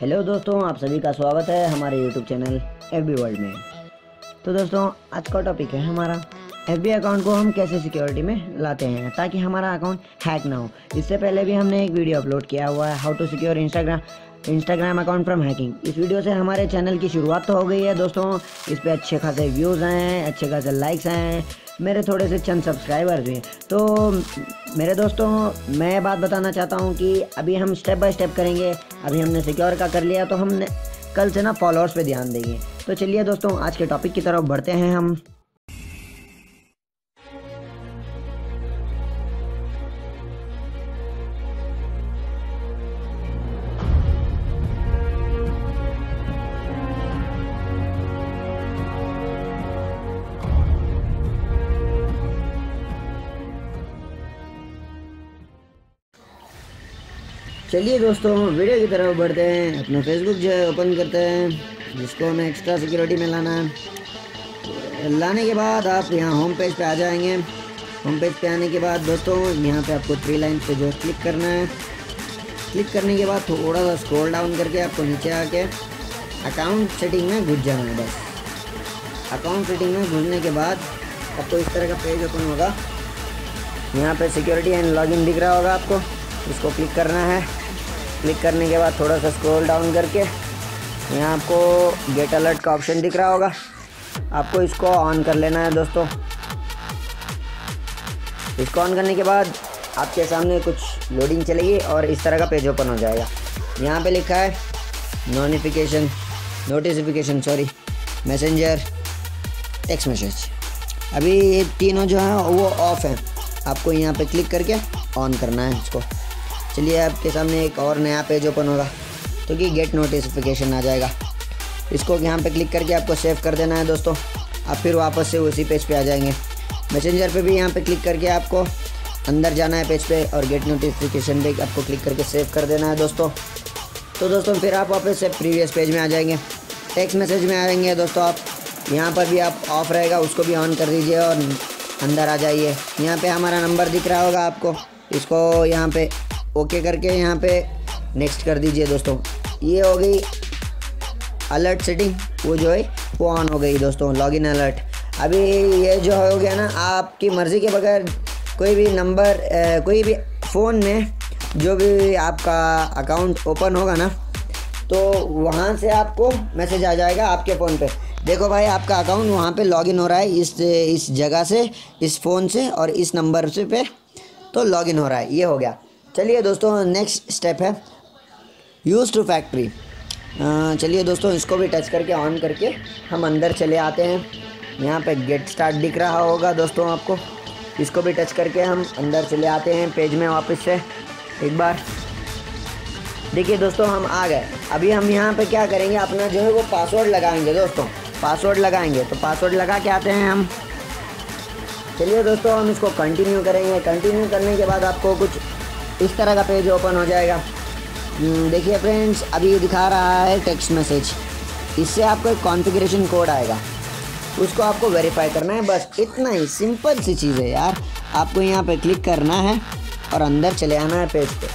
Hello दोस्तों, आप सभी का स्वागत है हमारे YouTube चैनल Fb वर्ल्ड में। तो दोस्तों, आज का टॉपिक है हमारा FB अकाउंट को हम कैसे सिक्योरिटी में लाते हैं ताकि हमारा अकाउंट हैक ना हो। इससे पहले भी हमने एक वीडियो अपलोड किया हुआ है, how to secure Instagram account from hacking. इस वीडियो से हमारे चैनल की शुरुआत तो हो गई है दोस्तों। इस पर अच्छे खासे व्यूज़ आए हैं, अच्छे खासे लाइक्स आए हैं, मेरे थोड़े से चंद सब्सक्राइबर्स हैं। तो मेरे दोस्तों, मैं बात बताना चाहता हूं कि अभी हम स्टेप बाय स्टेप करेंगे। अभी हमने सिक्योर का कर लिया, तो हमने कल से ना फॉलोअर्स पे ध्यान देंगे। तो चलिए दोस्तों, आज के टॉपिक की तरफ बढ़ते हैं हम। चलिए दोस्तों, वीडियो की तरफ बढ़ते हैं। अपना फेसबुक जो है ओपन करते हैं, जिसको हमें एक्स्ट्रा सिक्योरिटी में लाना है। लाने के बाद आप यहाँ होम पेज पे आ जाएंगे। होम पेज पे आने के बाद दोस्तों, यहाँ पे आपको 3 लाइन पे जो क्लिक करना है। क्लिक करने के बाद थोड़ा सा स्क्रॉल डाउन करके आपको नीचे आके अकाउंट सेटिंग में घुस जाना है। बस अकाउंट सेटिंग में घुसने के बाद आपको इस तरह का पेज ओपन होगा। यहाँ पर सिक्योरिटी एंड लॉगिन दिख रहा होगा, आपको इसको क्लिक करना है। क्लिक करने के बाद थोड़ा सा स्क्रॉल डाउन करके यहाँ आपको गेट अलर्ट का ऑप्शन दिख रहा होगा, आपको इसको ऑन कर लेना है दोस्तों। इसको ऑन करने के बाद आपके सामने कुछ लोडिंग चलेगी और इस तरह का पेज ओपन हो जाएगा। यहाँ पे लिखा है नोटिफिकेशन मैसेंजर, टेक्स्ट मैसेज। अभी ये तीनों जो हैं वो ऑफ हैं, आपको यहाँ पे क्लिक करके ऑन करना है इसको। चलिए, आपके सामने एक और नया पेज ओपन होगा, तो कि गेट नोटिफिकेशन आ जाएगा। इसको यहाँ पे क्लिक करके आपको सेव कर देना है दोस्तों। आप फिर वापस से उसी पेज पे आ जाएंगे। मैसेंजर पे भी यहाँ पे क्लिक करके आपको अंदर जाना है पेज पे, और गेट नोटिफिकेशन पे आपको क्लिक करके सेव कर देना है दोस्तों। तो दोस्तों, फिर आप वापस से प्रीवियस पेज में आ जाएंगे। टेक्स्ट मैसेज में आएंगे दोस्तों, आप यहाँ पर भी आप ऑफ रहेगा, उसको भी ऑन कर दीजिए और अंदर आ जाइए। यहाँ पर हमारा नंबर दिख रहा होगा आपको, इसको यहाँ पे ओके करके यहाँ पे नेक्स्ट कर दीजिए दोस्तों। ये हो गई अलर्ट सेटिंग, वो जो है वो ऑन हो गई दोस्तों, लॉगिन अलर्ट। अभी ये जो हो गया ना, आपकी मर्ज़ी के बगैर कोई भी नंबर कोई भी फ़ोन में जो भी आपका अकाउंट ओपन होगा ना, तो वहाँ से आपको मैसेज आ जाएगा आपके फ़ोन पे, देखो भाई आपका अकाउंट वहाँ पे लॉगिन हो रहा है, इस जगह से, इस फ़ोन से और इस नंबर से पे तो लॉगिन हो रहा है। ये हो गया। चलिए दोस्तों, नेक्स्ट स्टेप है यूज़ टू फैक्ट्री। चलिए दोस्तों, इसको भी टच करके ऑन करके हम अंदर चले आते हैं। यहाँ पे गेट स्टार्ट दिख रहा होगा दोस्तों आपको, इसको भी टच करके हम अंदर चले आते हैं पेज में वापस से। एक बार देखिए दोस्तों, हम आ गए। अभी हम यहाँ पे क्या करेंगे, अपना जो है वो पासवर्ड लगाएंगे दोस्तों। पासवर्ड लगाएंगे तो पासवर्ड लगा के आते हैं हम। चलिए दोस्तों, हम इसको कंटिन्यू करेंगे। कंटिन्यू करने के बाद आपको कुछ इस तरह का पेज ओपन हो जाएगा। देखिए फ्रेंड्स, अभी ये दिखा रहा है टेक्स्ट मैसेज, इससे आपको एक कॉन्फ़िगरेशन कोड आएगा, उसको आपको वेरीफाई करना है। बस इतना ही सिंपल सी चीज़ है यार। आपको यहाँ पे क्लिक करना है और अंदर चले आना है पेज पे।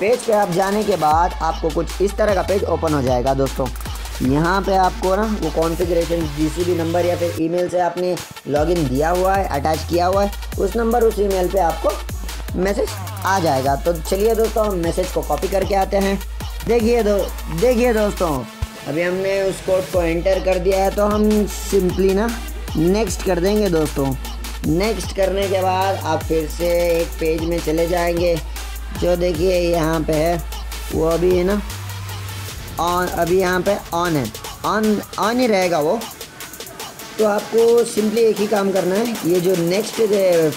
पेज पे आप जाने के बाद आपको कुछ इस तरह का पेज ओपन हो जाएगा दोस्तों। यहाँ पे आपको ना वो कॉन्फ़िगरेशन, जिस भी नंबर या फिर ईमेल से आपने लॉगिन दिया हुआ है, अटैच किया हुआ है, उस नंबर उस ईमेल पे आपको मैसेज आ जाएगा। तो चलिए दोस्तों, हम मैसेज को कॉपी करके आते हैं। देखिए दोस्तों, अभी हमने उस कोड को एंटर कर दिया है, तो हम सिंपली ना नेक्स्ट कर देंगे दोस्तों। नेक्स्ट करने के बाद आप फिर से एक पेज में चले जाएँगे, जो देखिए यहाँ पर है वो अभी है ना ऑन, अभी यहाँ पे ऑन है, ऑन ही रहेगा वो। तो आपको सिंपली एक ही काम करना है, ये जो नेक्स्ट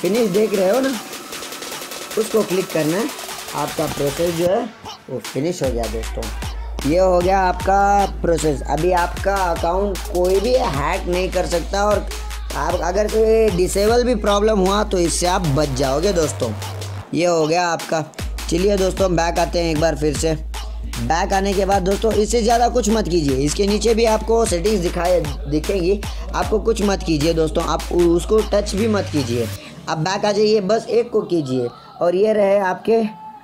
फिनिश देख रहे हो ना, उसको क्लिक करना है। आपका प्रोसेस जो है वो फिनिश हो गया दोस्तों। ये हो गया आपका प्रोसेस। अभी आपका अकाउंट कोई भी हैक नहीं कर सकता, और आप अगर कोई डिसेबल भी प्रॉब्लम हुआ तो इससे आप बच जाओगे दोस्तों। ये हो गया आपका। चलिए दोस्तों, बैक आते हैं एक बार फिर से। बैक आने के बाद दोस्तों, इससे ज़्यादा कुछ मत कीजिए। इसके नीचे भी आपको सेटिंग्स दिखेंगी, आपको कुछ मत कीजिए दोस्तों। आप उसको टच भी मत कीजिए, आप बैक आ जाइए, बस एक को कीजिए। और ये रहे आपके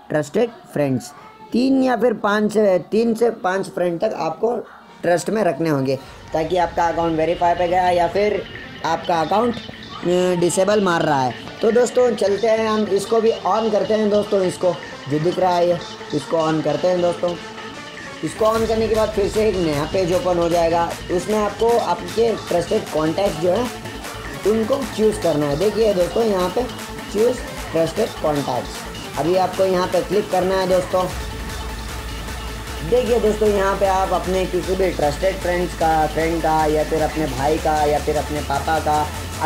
ट्रस्टेड फ्रेंड्स। तीन या फिर पाँच, 3 से 5 फ्रेंड तक आपको ट्रस्ट में रखने होंगे ताकि आपका अकाउंट वेरीफाई पे गया या फिर आपका अकाउंट डिसेबल मार रहा है। तो दोस्तों चलते हैं, हम इसको भी ऑन करते हैं दोस्तों। इसको जो दिख रहा है ये, इसको ऑन करते हैं दोस्तों। इसको ऑन करने के बाद फिर से एक नया पेज ओपन हो जाएगा। उसमें आपको आपके ट्रस्टेड कॉन्टैक्ट जो है उनको चूज़ करना है। देखिए दोस्तों यहाँ पे चूज़ ट्रस्टेड कॉन्टैक्ट्स, अभी आपको यहाँ पे क्लिक करना है दोस्तों। देखिए दोस्तों यहाँ पे आप अपने किसी भी ट्रस्टेड फ्रेंड का या फिर अपने भाई का या फिर अपने पापा का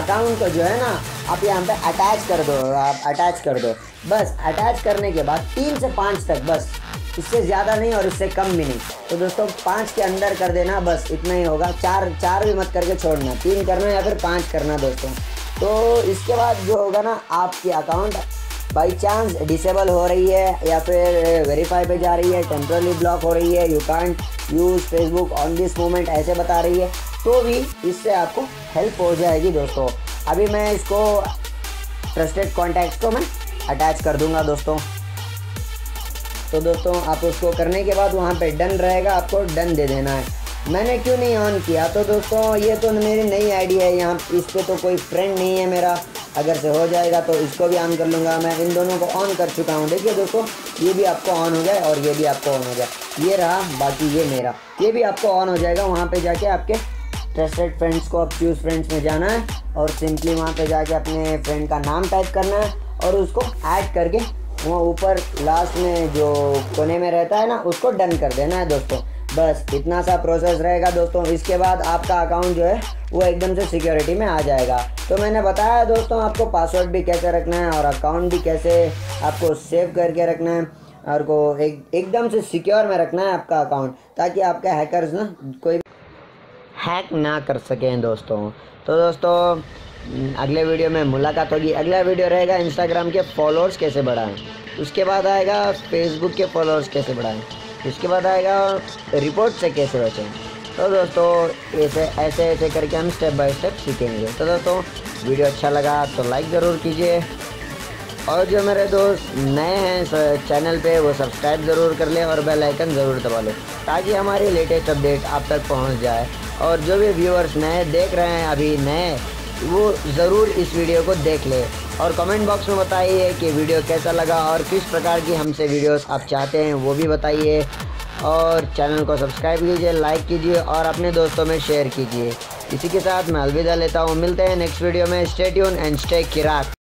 अकाउंट को जो है ना आप यहाँ पे अटैच कर दो, आप अटैच कर दो बस। अटैच करने के बाद 3 से 5 तक बस, इससे ज़्यादा नहीं और इससे कम भी नहीं। तो दोस्तों 5 के अंदर कर देना बस, इतना ही होगा। 4 भी मत करके छोड़ना, 3 करना या फिर 5 करना दोस्तों। तो इसके बाद जो होगा ना आपकी अकाउंट बाई चांस डिसेबल हो रही है या फिर वेरीफाई पे जा रही है, टेम्परली ब्लॉक हो रही है, you can't use Facebook on this moment ऐसे बता रही है, तो भी इससे आपको हेल्प हो जाएगी दोस्तों। अभी मैं इसको ट्रस्टेड कॉन्टैक्ट को मैं अटैच कर दूँगा दोस्तों। तो दोस्तों आप उसको करने के बाद वहाँ पे डन रहेगा, आपको डन दे देना है। मैंने क्यों नहीं ऑन किया? तो दोस्तों ये तो मेरी नई आईडी है, यहाँ इस पर तो कोई फ्रेंड नहीं है मेरा। अगर से हो जाएगा तो इसको भी ऑन कर लूँगा मैं। इन दोनों को ऑन कर चुका हूँ। देखिए दोस्तों ये भी आपको ऑन हो जाए और ये भी आपको ऑन हो जाए। ये रहा, बाकी ये मेरा, ये भी आपको ऑन हो जाएगा। वहाँ पर जाके आपके ट्रस्टेड फ्रेंड्स को आप चूज़ फ्रेंड्स में जाना है और सिंपली वहाँ पर जाके अपने फ्रेंड का नाम टाइप करना है और उसको ऐड करके वो ऊपर लास्ट में जो कोने में रहता है ना उसको डन कर देना है दोस्तों। बस इतना सा प्रोसेस रहेगा दोस्तों। इसके बाद आपका अकाउंट जो है वो एकदम से सिक्योरिटी में आ जाएगा। तो मैंने बताया दोस्तों आपको पासवर्ड भी कैसे रखना है और अकाउंट भी कैसे आपको सेव करके रखना है और को एकदम से सिक्योर में रखना है आपका अकाउंट, ताकि आपके हैकर्स ना कोई हैक ना कर सकें दोस्तों। तो दोस्तों अगले वीडियो में मुलाकात होगी। अगला वीडियो रहेगा इंस्टाग्राम के फॉलोअर्स कैसे बढ़ाएं, उसके बाद आएगा फेसबुक के फॉलोअर्स कैसे बढ़ाएं, उसके बाद आएगा रिपोर्ट से कैसे बचें। तो दोस्तों ऐसे ऐसे ऐसे करके हम स्टेप बाय स्टेप सीखेंगे। तो दोस्तों वीडियो अच्छा लगा तो लाइक ज़रूर कीजिए और जो मेरे दोस्त नए हैं चैनल पे वो सब्सक्राइब ज़रूर कर लें और बेल आइकन ज़रूर दबा लें ताकि हमारी लेटेस्ट अपडेट आप तक पहुँच जाए। और जो भी व्यूअर्स नए देख रहे हैं अभी नए, वो ज़रूर इस वीडियो को देख ले और कमेंट बॉक्स में बताइए कि वीडियो कैसा लगा और किस प्रकार की हमसे वीडियोस आप चाहते हैं वो भी बताइए। और चैनल को सब्सक्राइब कीजिए, लाइक कीजिए और अपने दोस्तों में शेयर कीजिए। इसी के साथ मैं अलविदा लेता हूँ। मिलते हैं नेक्स्ट वीडियो में। Stay tune and stay Kirat.